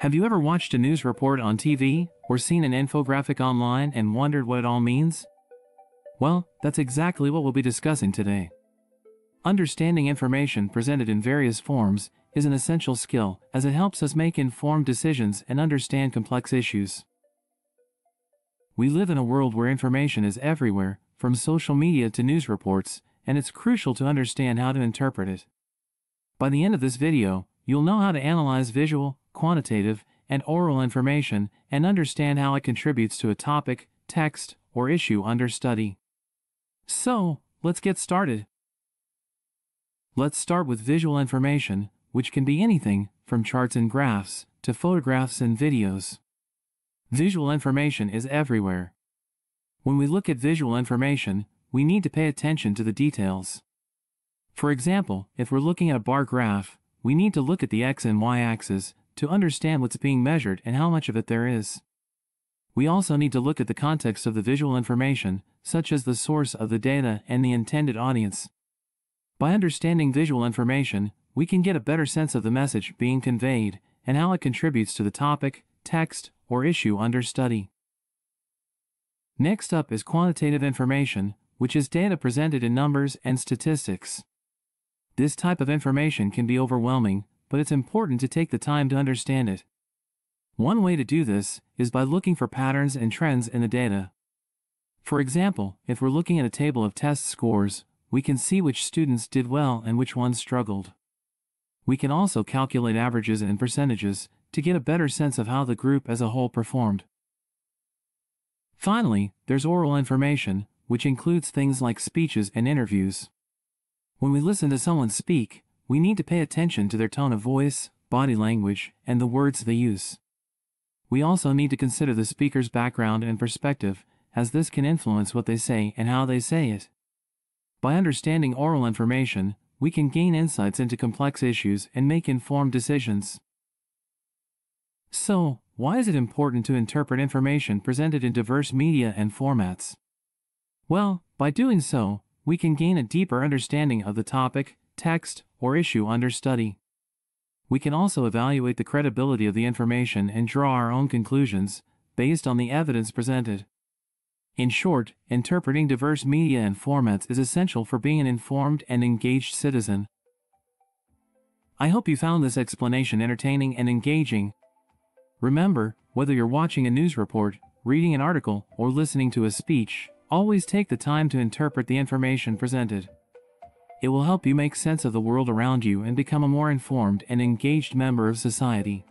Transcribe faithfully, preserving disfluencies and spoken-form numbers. Have you ever watched a news report on T V or seen an infographic online and wondered what it all means? Well, that's exactly what we'll be discussing today. Understanding information presented in various forms is an essential skill as it helps us make informed decisions and understand complex issues. We live in a world where information is everywhere, from social media to news reports, and it's crucial to understand how to interpret it. By the end of this video, you'll know how to analyze visual, quantitative, and oral information and understand how it contributes to a topic, text, or issue under study. So, let's get started. Let's start with visual information, which can be anything from charts and graphs to photographs and videos. Visual information is everywhere. When we look at visual information, we need to pay attention to the details. For example, if we're looking at a bar graph, we need to look at the x and y axes to understand what's being measured and how much of it there is. We also need to look at the context of the visual information, such as the source of the data and the intended audience. By understanding visual information, we can get a better sense of the message being conveyed and how it contributes to the topic, text, or issue under study. Next up is quantitative information, which is data presented in numbers and statistics. This type of information can be overwhelming, but it's important to take the time to understand it. One way to do this is by looking for patterns and trends in the data. For example, if we're looking at a table of test scores, we can see which students did well and which ones struggled. We can also calculate averages and percentages to get a better sense of how the group as a whole performed. Finally, there's oral information, which includes things like speeches and interviews. When we listen to someone speak, we need to pay attention to their tone of voice, body language, and the words they use. We also need to consider the speaker's background and perspective, as this can influence what they say and how they say it. By understanding oral information, we can gain insights into complex issues and make informed decisions. So, why is it important to interpret information presented in diverse media and formats? Well, by doing so, we can gain a deeper understanding of the topic, text, or issue under study. We can also evaluate the credibility of the information and draw our own conclusions based on the evidence presented. In short, interpreting diverse media and formats is essential for being an informed and engaged citizen. I hope you found this explanation entertaining and engaging. Remember, whether you're watching a news report, reading an article, or listening to a speech, always take the time to interpret the information presented. It will help you make sense of the world around you and become a more informed and engaged member of society.